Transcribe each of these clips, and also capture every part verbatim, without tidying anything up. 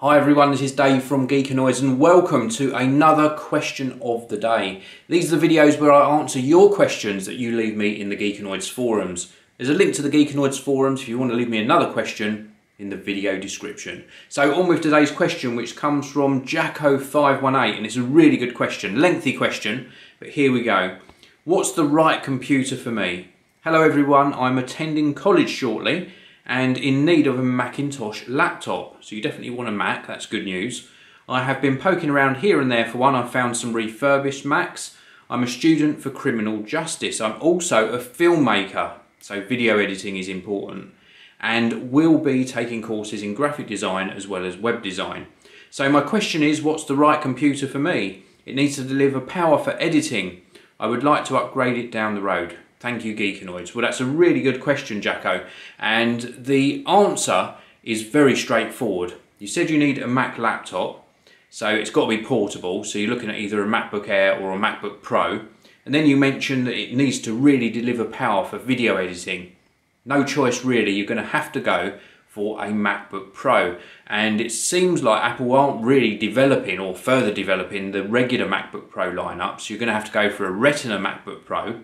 Hi everyone, this is Dave from Geekanoids and welcome to another question of the day. These are the videos where I answer your questions that you leave me in the Geekanoids forums. There's a link to the Geekanoids forums if you want to leave me another question in the video description. So on with today's question, which comes from Jacko five one eight, and it's a really good question, lengthy question, but here we go. What's the right computer for me? Hello everyone, I'm attending college shortly and in need of a Macintosh laptop. So you definitely want a Mac, that's good news. I have been poking around here and there for one. I've found some refurbished Macs. I'm a student for criminal justice. I'm also a filmmaker, so video editing is important, and will be taking courses in graphic design as well as web design. So my question is, what's the right computer for me? It needs to deliver power for editing. I would like to upgrade it down the road. Thank you, Geekanoids. Well, that's a really good question, Jacko. And the answer is very straightforward. You said you need a Mac laptop, so it's got to be portable. So you're looking at either a MacBook Air or a MacBook Pro. And then you mentioned that it needs to really deliver power for video editing. No choice really, you're going to have to go for a MacBook Pro. And it seems like Apple aren't really developing or further developing the regular MacBook Pro lineup. So you're going to have to go for a Retina MacBook Pro.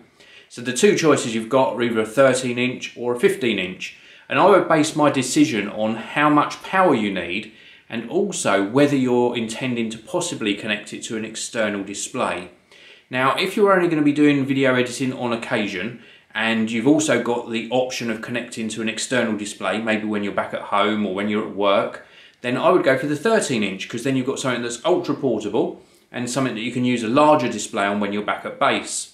So the two choices you've got are either a thirteen inch or a fifteen inch. And I would base my decision on how much power you need and also whether you're intending to possibly connect it to an external display. Now, if you're only going to be doing video editing on occasion and you've also got the option of connecting to an external display, maybe when you're back at home or when you're at work, then I would go for the thirteen inch because then you've got something that's ultra portable and something that you can use a larger display on when you're back at base.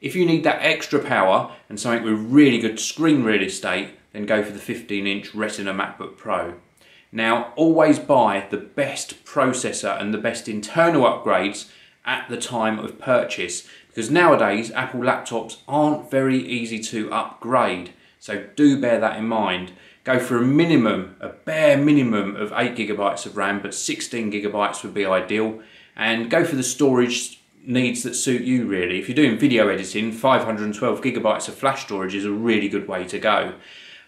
If you need that extra power and something with really good screen real estate, then go for the fifteen inch Retina MacBook Pro. Now, always buy the best processor and the best internal upgrades at the time of purchase, because nowadays Apple laptops aren't very easy to upgrade. So do bear that in mind. Go for a minimum, a bare minimum of eight gigabytes of RAM, but sixteen gigabytes would be ideal. And go for the storage needs that suit you really. If you're doing video editing, five hundred twelve gigabytes of flash storage is a really good way to go.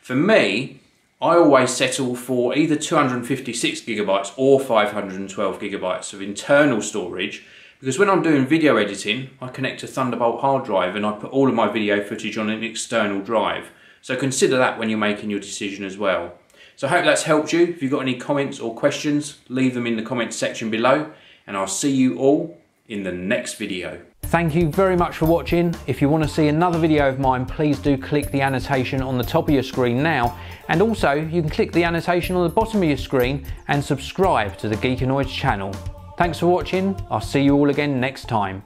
For me, I always settle for either two hundred fifty-six gigabytes or five hundred twelve gigabytes of internal storage, because when I'm doing video editing, I connect a Thunderbolt hard drive and I put all of my video footage on an external drive. So consider that when you're making your decision as well. So I hope that's helped you. If you've got any comments or questions, leave them in the comments section below, and I'll see you all in the next video. Thank you very much for watching. If you want to see another video of mine, please do click the annotation on the top of your screen now. And also you can click the annotation on the bottom of your screen and subscribe to the Geekanoids channel. Thanks for watching. I'll see you all again next time.